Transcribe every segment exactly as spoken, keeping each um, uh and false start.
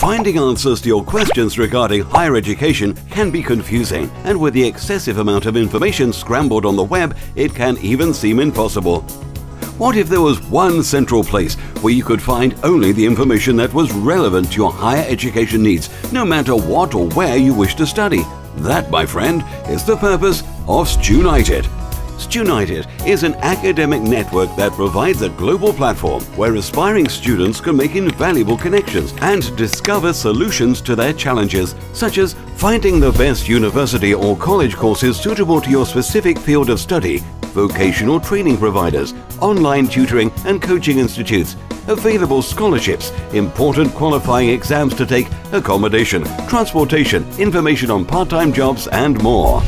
Finding answers to your questions regarding higher education can be confusing, and with the excessive amount of information scrambled on the web, it can even seem impossible. What if there was one central place where you could find only the information that was relevant to your higher education needs, no matter what or where you wish to study? That, my friend, is the purpose of Stunited. Stunited is an academic network that provides a global platform where aspiring students can make invaluable connections and discover solutions to their challenges, such as finding the best university or college courses suitable to your specific field of study, vocational training providers, online tutoring and coaching institutes, available scholarships, important qualifying exams to take, accommodation, transportation, information on part-time jobs and more.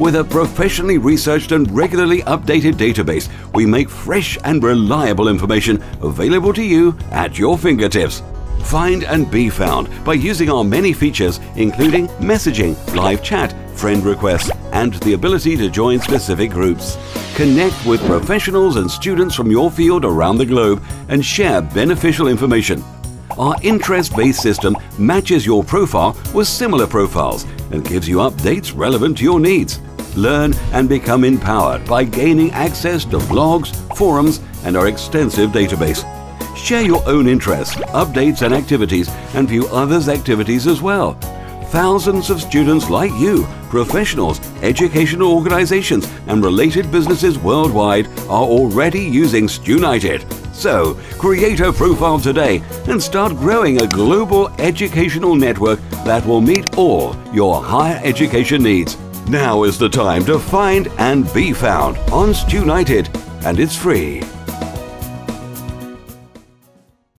With a professionally researched and regularly updated database, we make fresh and reliable information available to you at your fingertips. Find and be found by using our many features, including messaging, live chat, friend requests, and the ability to join specific groups. Connect with professionals and students from your field around the globe and share beneficial information. Our interest-based system matches your profile with similar profiles and gives you updates relevant to your needs. Learn and become empowered by gaining access to blogs, forums, and our extensive database. Share your own interests, updates and activities, and view others' activities as well. Thousands of students like you, professionals, educational organizations, and related businesses worldwide are already using Stunited. So, create a profile today and start growing a global educational network that will meet all your higher education needs. Now is the time to find and be found on Stunited, and it's free.